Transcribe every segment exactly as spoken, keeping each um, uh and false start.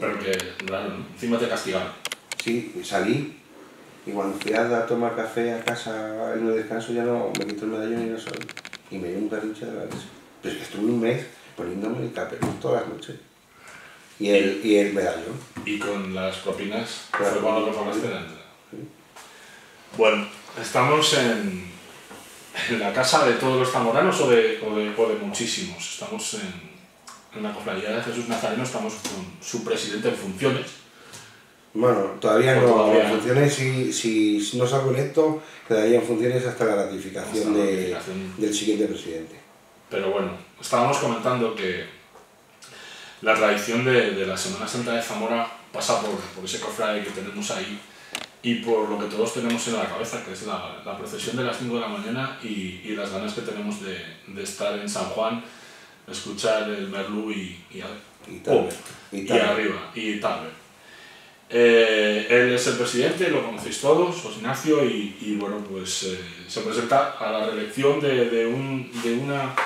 Porque, porque encima te castigaron. Sí, y salí. Y cuando fui a tomar café a casa en el descanso, ya no me quito el medallón y no salí. Y me dio un carrinche de la mesa. Pero es que estuve un mes poniéndome el tapeluz todas las noches. Y el, y el medallón. ¿Y con las propinas? Claro, fue cuando probaste en el... Bueno, estamos en, en la casa de todos los zamoranos o de, o de, o de muchísimos. Estamos en, en la cofradía de Jesús Nazareno, estamos con su presidente en funciones. Bueno, todavía no, todavía en funciones, si, si no salgo electo, quedaría en funciones hasta la ratificación, hasta la ratificación. De, del siguiente presidente. Pero bueno, estábamos comentando que la tradición de, de la Semana Santa de Zamora pasa por, por ese cofrade que tenemos ahí y por lo que todos tenemos en la cabeza, que es la, la procesión de las cinco de la mañana y, y las ganas que tenemos de, de estar en San Juan, escuchar el Merlu y, y, a, y, tarde, oh, y, tarde. y arriba, y tarde. Eh, él es el presidente, lo conocéis todos, José Ignacio, y, y bueno, pues eh, se presenta a la reelección de, de, un, de, una,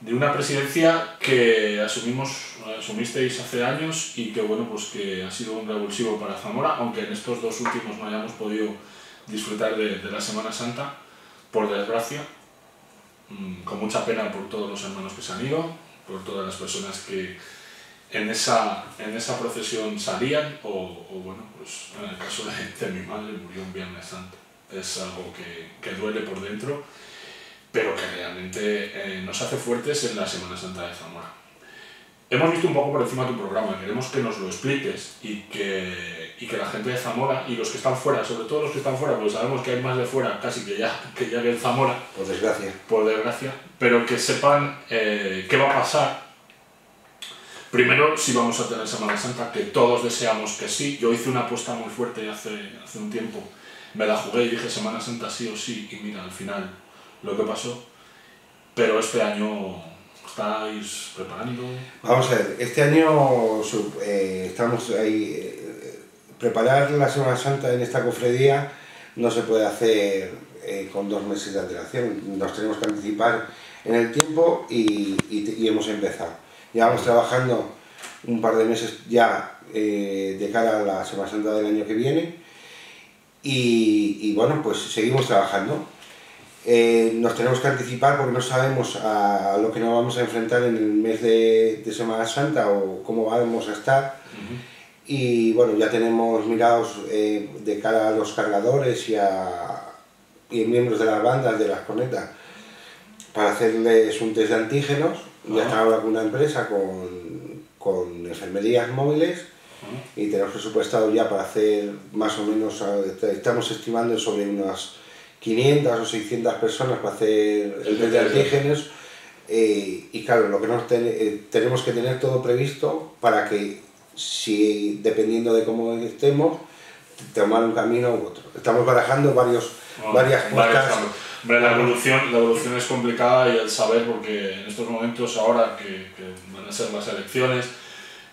de una presidencia que asumimos, asumisteis hace años y que bueno, pues que ha sido un revulsivo para Zamora, aunque en estos dos últimos no hayamos podido disfrutar de, de la Semana Santa, por desgracia, con mucha pena por todos los hermanos que se han ido, por todas las personas que en esa, en esa procesión salían, o, o bueno, pues en el caso de, de mi madre, murió un Viernes Santo. Es algo que, que duele por dentro, pero que realmente eh, nos hace fuertes en la Semana Santa de Zamora. Hemos visto un poco por encima tu programa, queremos que nos lo expliques y que, y que la gente de Zamora y los que están fuera, sobre todo los que están fuera, porque sabemos que hay más de fuera casi que ya que ya en Zamora, por desgracia, por desgracia, pero que sepan eh, qué va a pasar. Primero, si vamos a tener Semana Santa, que todos deseamos que sí. Yo hice una apuesta muy fuerte hace, hace un tiempo, me la jugué y dije Semana Santa sí o sí, y mira, al final lo que pasó. Pero este año, ¿estáis preparando? Vamos a ver, este año eh, estamos ahí, eh, preparar la Semana Santa en esta cofradía no se puede hacer eh, con dos meses de antelación, nos tenemos que anticipar en el tiempo y, y, y hemos empezado. Llevamos trabajando un par de meses ya eh, de cara a la Semana Santa del año que viene y, y bueno, pues seguimos trabajando. Eh, nos tenemos que anticipar porque no sabemos a, a lo que nos vamos a enfrentar en el mes de, de Semana Santa o cómo vamos a estar. Uh-huh. Y bueno, ya tenemos mirados eh, de cara a los cargadores y a y miembros de las bandas, de las cornetas, para hacerles un test de antígenos. Ya está ahora con una empresa con, con enfermerías móviles. Ajá. Y tenemos presupuestado ya para hacer más o menos, estamos estimando sobre unas quinientas o seiscientas personas para hacer el test de antígenos. Eh, y claro, lo que nos ten, eh, tenemos que tener todo previsto para que, si dependiendo de cómo estemos, tomar un camino u otro. Estamos barajando varios, bueno, varias cosas. Hombre, la evolución, la evolución es complicada y el saber, porque en estos momentos, ahora que, que van a ser las elecciones,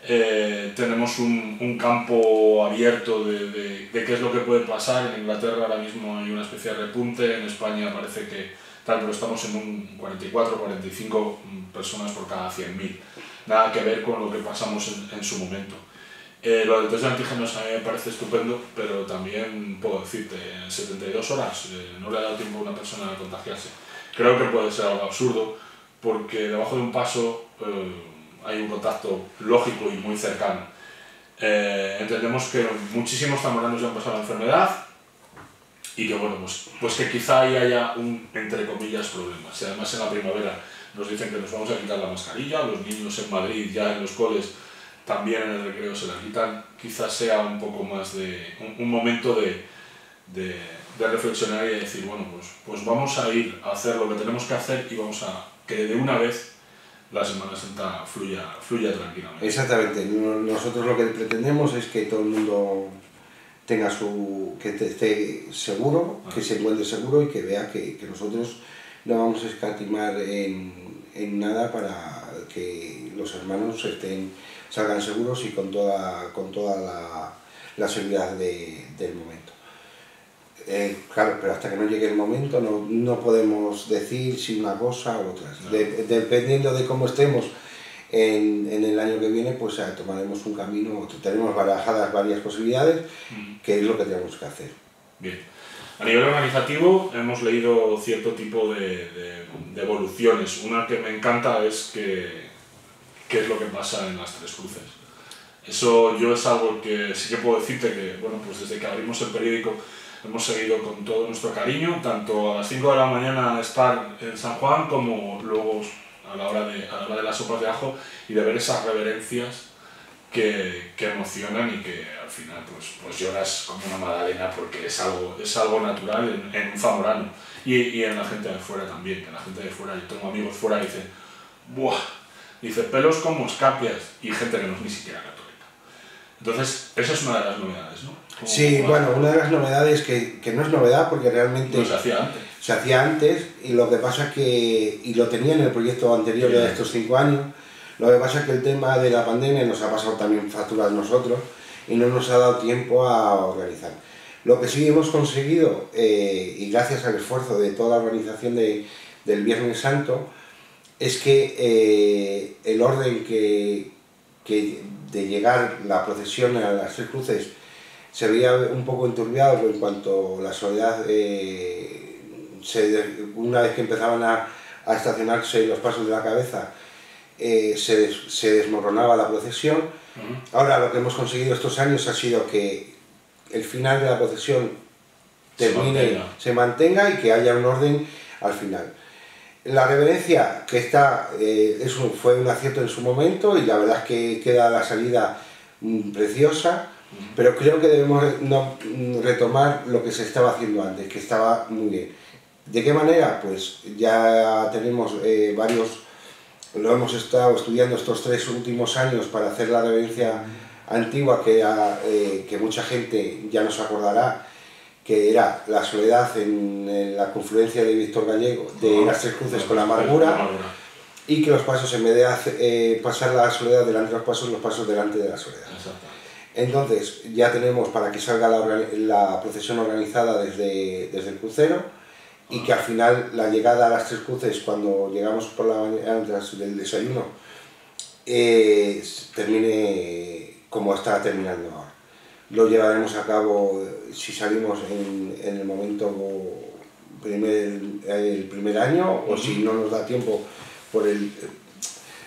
eh, tenemos un, un campo abierto de, de, de qué es lo que puede pasar. En Inglaterra ahora mismo hay una especie de repunte, en España parece que tal, pero estamos en un cuarenta y cuatro cuarenta y cinco personas por cada cien mil. Nada que ver con lo que pasamos en, en su momento. Eh, lo del test de antígenos a mí me parece estupendo, pero también puedo decirte, en setenta y dos horas eh, no le ha dado tiempo a una persona a contagiarse. Creo que puede ser algo absurdo, porque debajo de un paso eh, hay un contacto lógico y muy cercano. Eh, entendemos que muchísimos zamoranos ya han pasado la enfermedad y que bueno, pues, pues que quizá ahí haya un, entre comillas, problema. Si además en la primavera nos dicen que nos vamos a quitar la mascarilla, los niños en Madrid ya en los coles también en el recreo se la quitan, quizás sea un poco más de un, un momento de, de, de reflexionar y de decir, bueno, pues, pues vamos a ir a hacer lo que tenemos que hacer y vamos a que de una vez la Semana Santa fluya, fluya tranquilamente. Exactamente, nosotros lo que pretendemos es que todo el mundo tenga su, que esté seguro, ah. que se encuentre seguro y que vea que, que nosotros no vamos a escatimar en, en nada para que los hermanos estén salgan seguros y con toda, con toda la, la seguridad de, del momento. Eh, claro, pero hasta que no llegue el momento no, no podemos decir si una cosa u otra. No. De, dependiendo de cómo estemos en, en el año que viene pues tomaremos un camino, tenemos barajadas varias posibilidades, que es lo que tenemos que hacer. Bien. A nivel organizativo hemos leído cierto tipo de, de, de evoluciones. Una que me encanta es que, qué es lo que pasa en las Tres Cruces. Eso yo es algo que sí que puedo decirte que, bueno, pues desde que abrimos el periódico hemos seguido con todo nuestro cariño, tanto a las cinco de la mañana estar en San Juan como luego a la hora de, a la hora de las sopas de ajo, y de ver esas reverencias que, que emocionan y que al final pues, pues lloras como una magdalena, porque es algo, es algo natural en, en un zamorano y, y en la gente de fuera también, que la gente de fuera, yo tengo amigos fuera y dicen, ¡buah! Dice, pelos como escapias, y gente que no es ni siquiera católica. Entonces, esa es una de las novedades, ¿no? Como sí, como bueno, una de las novedades que, que no es novedad porque realmente no se hacía antes. Se hacía antes, y lo que pasa es que, y lo tenía en el proyecto anterior sí. de estos cinco años, lo que pasa es que el tema de la pandemia nos ha pasado también factura a nosotros y no nos ha dado tiempo a organizar. Lo que sí hemos conseguido, eh, y gracias al esfuerzo de toda la organización de, del Viernes Santo, es que eh, el orden que, que de llegar la procesión a las Tres Cruces se veía un poco enturbiado en cuanto a la Soledad, eh, se, una vez que empezaban a, a estacionarse los pasos de la cabeza, Eh, se, des, se desmoronaba la procesión. Uh-huh. Ahora lo que hemos conseguido estos años ha sido que el final de la procesión termine, se mantenga, se mantenga y que haya un orden al final. La reverencia que está, eh, es un, fue un acierto en su momento, y la verdad es que queda la salida mm, preciosa, uh-huh. pero creo que debemos re, no, retomar lo que se estaba haciendo antes, que estaba muy bien. ¿De qué manera? Pues ya tenemos eh, varios... Lo hemos estado estudiando estos tres últimos años para hacer la reverencia antigua que, era, eh, que mucha gente ya nos acordará, que era la Soledad en, en la confluencia de Víctor Gallego, de las Tres Cruces con la Amargura, y que los pasos, en vez de hacer, eh, pasar la Soledad delante de los pasos, los pasos delante de la Soledad. Entonces ya tenemos para que salga la, la procesión organizada desde, desde el crucero, y que al final la llegada a las Tres Cruces, cuando llegamos por la mañana tras del desayuno, eh, termine como está terminando ahora. Lo llevaremos a cabo, si salimos en, en el momento primer, el primer año, o si no nos da tiempo por el,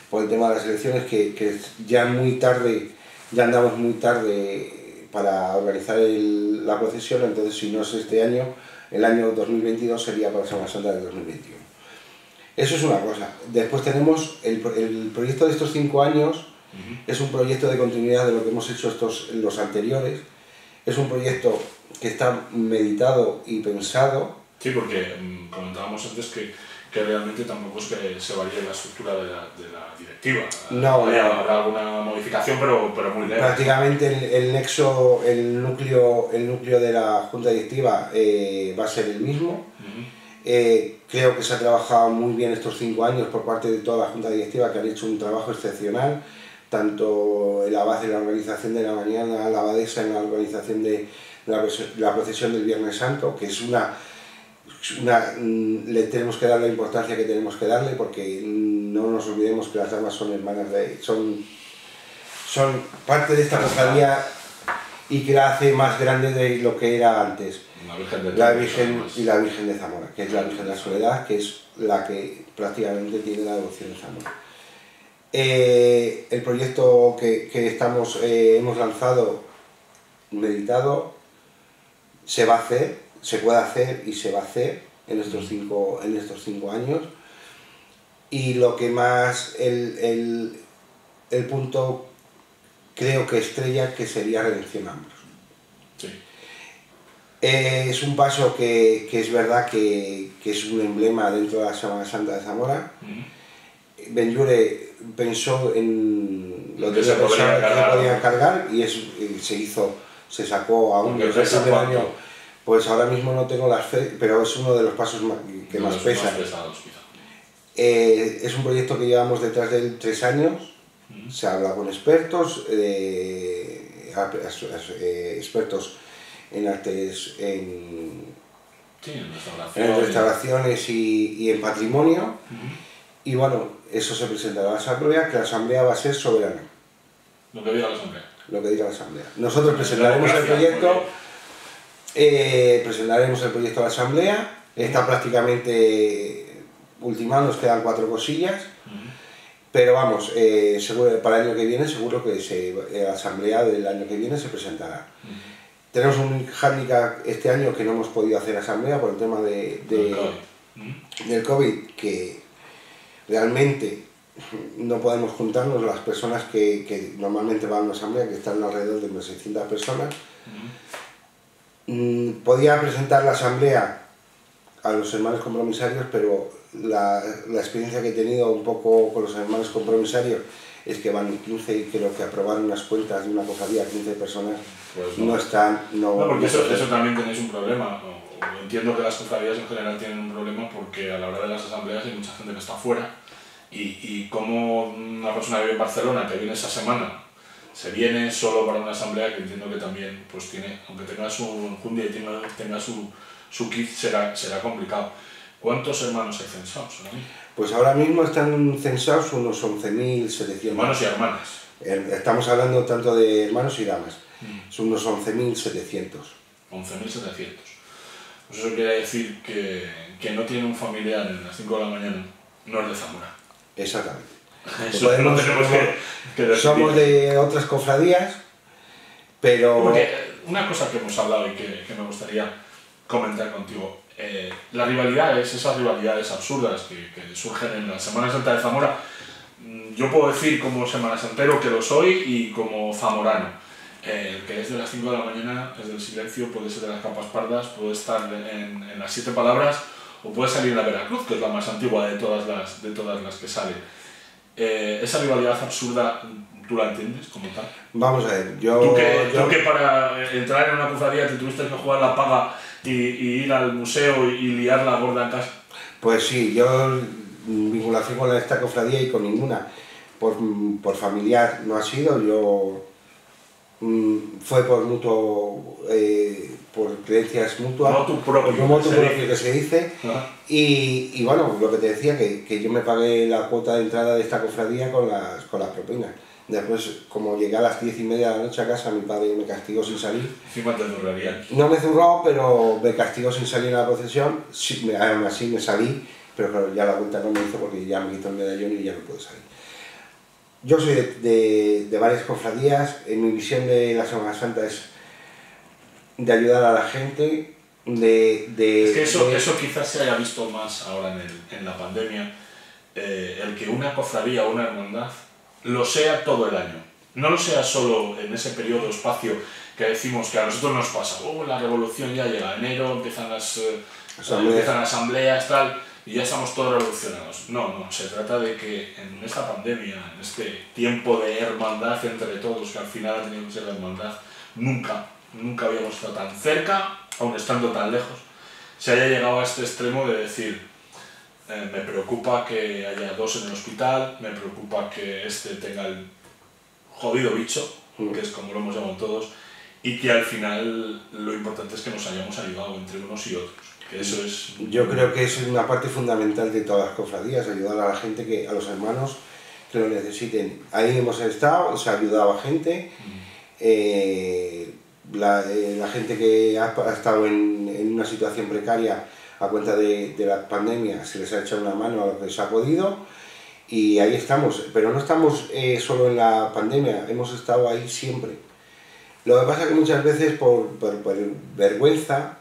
por el tema de las elecciones, que, que ya muy tarde, ya andamos muy tarde para organizar el, la procesión, entonces si no es este año, el año dos mil veintidós sería para Semana Santa del dos mil veintiuno. Eso es una cosa. Después tenemos el, el proyecto de estos cinco años, uh-huh. es un proyecto de continuidad de lo que hemos hecho estos, los anteriores, es un proyecto que está meditado y pensado. Sí, porque mmm, comentábamos antes que, que realmente tampoco es que se varíe la estructura de la, de la directiva. No, Hay, no. Habrá alguna modificación, pero, pero muy leve. Prácticamente el, el nexo, el núcleo, el núcleo de la Junta Directiva eh, va a ser el mismo. Uh-huh. eh, creo que se ha trabajado muy bien estos cinco años por parte de toda la Junta Directiva, que han hecho un trabajo excepcional, tanto el abad en la organización de la mañana, la abadesa en la organización de la, la procesión del Viernes Santo, que es una... Una, le tenemos que dar la importancia que tenemos que darle, porque no nos olvidemos que las damas son hermanas de son, son parte de esta cofradía y que la hace más grande de lo que era antes. La Virgen, de la Virgen y la Virgen de Zamora, que es la Virgen de la Soledad, que es la que prácticamente tiene la devoción de Zamora. Eh, el proyecto que, que estamos, eh, hemos lanzado, meditado, se va a hacer. Se puede hacer y se va a hacer en estos cinco, en estos cinco años. Y lo que más, el, el, el punto creo que estrella, que sería Redención Ambros. Sí. Eh, es un paso que, que es verdad que, que es un emblema dentro de la Semana Santa de Zamora. Uh-huh. Benlure pensó en lo que se podía cargar, cargar y, es, y se hizo, se sacó a un año. Pues ahora mismo no tengo las fe, pero es uno de los pasos que más pesan. Eh, es un proyecto que llevamos detrás de él tres años, uh-huh. se habla con expertos, eh, expertos en artes, en, sí, en restauraciones, en restauraciones y, y en patrimonio, uh-huh. Y bueno, eso se presentará a la asamblea, que la asamblea va a ser soberana. Lo que diga la asamblea. Lo que diga la asamblea. Nosotros presentaremos el proyecto, eh, presentaremos el proyecto a la asamblea. Está prácticamente ultimado, nos quedan cuatro cosillas. Uh-huh. Pero vamos, eh, seguro, para el año que viene seguro que se, la asamblea del año que viene se presentará. Uh-huh. Tenemos un hándicap este año que no hemos podido hacer asamblea por el tema de, de, el COVID. del COVID, que realmente no podemos juntarnos las personas que, que normalmente van a una asamblea, que están alrededor de unas seiscientas personas. Uh-huh. Podía presentar la asamblea a los hermanos compromisarios, pero la, la experiencia que he tenido un poco con los hermanos compromisarios es que van quince y creo que aprobar unas cuentas de una cofradía a quince personas pues no. no están... No, no porque eso, eso también tenéis un problema. Entiendo que las cofradías en general tienen un problema porque a la hora de las asambleas hay mucha gente que está fuera y, y como una persona que vive en Barcelona, que viene esa semana, se viene solo para una asamblea que entiendo que también pues tiene, aunque tenga su enjundia y tenga, tenga su... su kit será, será complicado. ¿Cuántos hermanos hay censados? ¿No? Pues ahora mismo están censados unos once mil setecientos. Hermanos y hermanas. Estamos hablando tanto de hermanos y damas. Mm. Son unos once mil setecientos. once mil setecientos. Pues eso quiere decir que quien no tiene un familiar en las cinco de la mañana no es de Zamora. Exactamente. Eso podemos, no tenemos que, que somos de otras cofradías, pero... Porque una cosa que hemos hablado y que, que me gustaría comentar contigo, eh, las rivalidades, esas rivalidades absurdas que, que surgen en la Semana Santa de Zamora, yo puedo decir como Semana Santero que lo soy y como zamorano, eh, el que es de las cinco de la mañana, es del silencio, puede ser de las capas pardas, puede estar en, en las siete palabras o puede salir la Veracruz, que es la más antigua de todas las, de todas las que sale. Eh, esa rivalidad absurda, ¿tú la entiendes como tal? Vamos a ver, yo... Tú que, yo... Tú que para entrar en una cofradía te tuviste que jugar la paga y, y ir al museo y liar la gorda en casa. Pues sí, yo vinculación con esta cofradía y con ninguna. Por, por familiar no ha sido, yo... Mmm, fue por mutuo... Eh, por creencias mutuas. No tu propio. Como tu propio que se dice. Ah. Y, y bueno, lo que te decía, que, que yo me pagué la cuota de entrada de esta cofradía con las, con las propinas. Después, como llegué a las diez y media de la noche a casa, mi padre me castigó sin salir. ¿Y cuánto duraría? No me zurró, pero me castigó sin salir a la procesión. Sí, me, aún así me salí, pero claro, ya la cuenta no me hizo porque ya me quitó el medallón y ya no puedo salir. Yo soy de, de, de varias cofradías. En mi visión de la Semana Santa es de ayudar a la gente, de... de es que eso, de... eso quizás se haya visto más ahora en, el, en la pandemia, eh, el que una cofradía o una hermandad lo sea todo el año, no lo sea solo en ese periodo espacio que decimos que a nosotros nos pasa, oh, la revolución ya llega, enero empiezan las eh, asambleas. empiezan asambleas, tal, y ya estamos todos revolucionados. No, no, se trata de que en esta pandemia, en este tiempo de hermandad entre todos, que al final ha tenido que ser la hermandad, nunca, nunca habíamos estado tan cerca, aun estando tan lejos, se haya llegado a este extremo de decir, Eh, me preocupa que haya dos en el hospital, me preocupa que este tenga el jodido bicho, que es como lo hemos llamado todos, y que al final lo importante es que nos hayamos ayudado entre unos y otros. Que eso es... Yo creo que es una parte fundamental de todas las cofradías, ayudar a la gente, que, a los hermanos que lo necesiten. Ahí hemos estado, se ha ayudado a gente, eh, la, eh, la gente que ha, ha estado en, en una situación precaria, a cuenta de, de la pandemia, se les ha echado una mano a lo que se ha podido y ahí estamos, pero no estamos eh, solo en la pandemia, hemos estado ahí siempre. Lo que pasa es que muchas veces por, por, por vergüenza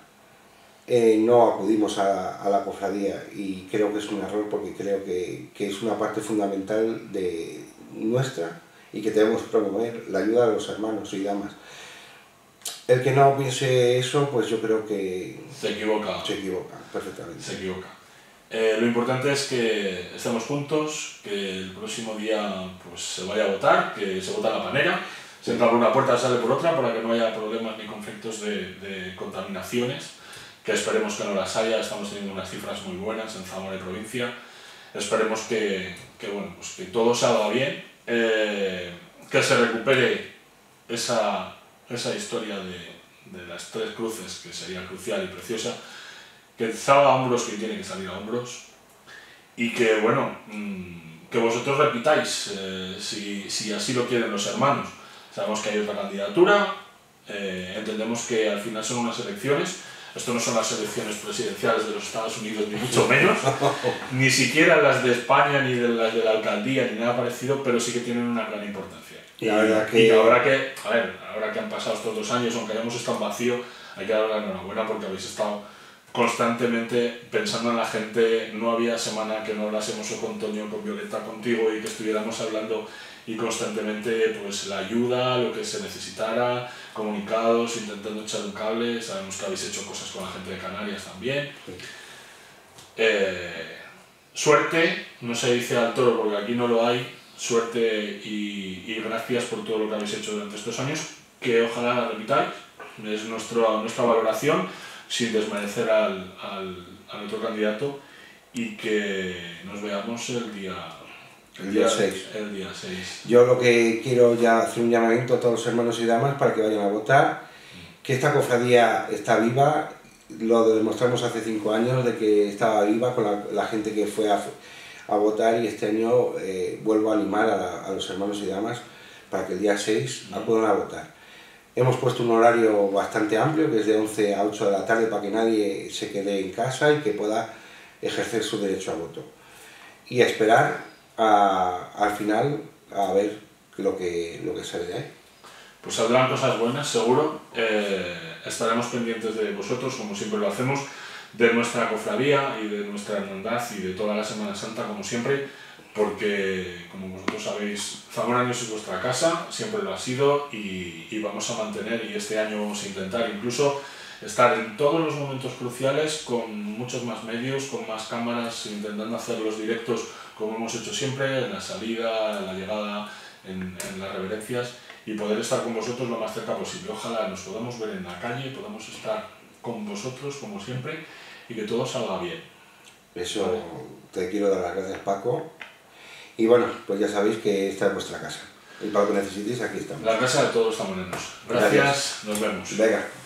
eh, no acudimos a, a la cofradía y creo que es un error porque creo que, que es una parte fundamental de nuestra y que debemos promover, la ayuda a los hermanos y damas. El que no piense eso, pues yo creo que... Se equivoca. Se equivoca, perfectamente. Se equivoca. Eh, lo importante es que estemos juntos, que el próximo día pues, se vaya a votar, que se vota en la panera, sí. Se entra por una puerta, sale por otra, para que no haya problemas ni conflictos de, de contaminaciones, que esperemos que no las haya, estamos teniendo unas cifras muy buenas en Zamora y provincia, esperemos que, que, bueno, pues que todo salga bien, eh, que se recupere esa... esa historia de, de las tres cruces, que sería crucial y preciosa, que salga a hombros quien tiene que salir a hombros, y que, bueno, que vosotros repitáis, eh, si, si así lo quieren los hermanos. Sabemos que hay otra candidatura, eh, entendemos que al final son unas elecciones. Esto no son las elecciones presidenciales de los Estados Unidos, ni mucho menos, ni siquiera las de España, ni de las de la alcaldía, ni nada parecido, pero sí que tienen una gran importancia. Y, la verdad que... y ahora, que, a ver, ahora que han pasado estos dos años, aunque hayamos estado vacío, hay que dar la enhorabuena porque habéis estado constantemente pensando en la gente. No había semana que no hablásemos o con Toño, con Violeta, contigo, y que estuviéramos hablando y constantemente, pues, la ayuda, lo que se necesitara, comunicados, intentando echar un cable. Sabemos que habéis hecho cosas con la gente de Canarias también. Eh, suerte, no se dice al toro porque aquí no lo hay, suerte y, y gracias por todo lo que habéis hecho durante estos años, que ojalá la repitáis. Es nuestro, nuestra valoración, sin desmerecer al, al, al otro candidato, y que nos veamos el día... El día seis. El día seis. Yo lo que quiero ya hacer un llamamiento a todos los hermanos y damas para que vayan a votar, que esta cofradía está viva, lo demostramos hace cinco años de que estaba viva con la, la gente que fue a, a votar, y este año eh, vuelvo a animar a, la, a los hermanos y damas para que el día seis acudan a votar. Hemos puesto un horario bastante amplio, que es de once a ocho de la tarde, para que nadie se quede en casa y que pueda ejercer su derecho a voto. Y a esperar A, al final a ver lo que, lo que sale de ahí. Pues saldrán cosas buenas, seguro. Eh, estaremos pendientes de vosotros, como siempre lo hacemos, de nuestra cofradía y de nuestra hermandad y de toda la Semana Santa, como siempre, porque, como vosotros sabéis, Zamora es vuestra casa, siempre lo ha sido, y, y vamos a mantener, y este año vamos a intentar incluso estar en todos los momentos cruciales con muchos más medios, con más cámaras, intentando hacer los directos como hemos hecho siempre, en la salida, en la llegada, en, en las reverencias, y poder estar con vosotros lo más cerca posible. Ojalá nos podamos ver en la calle, podamos estar con vosotros como siempre y que todo salga bien. Eso, vale. Te quiero dar las gracias, Paco, y bueno, pues ya sabéis que esta es vuestra casa, y para lo que necesitéis aquí estamos. La casa de todos los zamorenos. Gracias, gracias, nos vemos. Venga.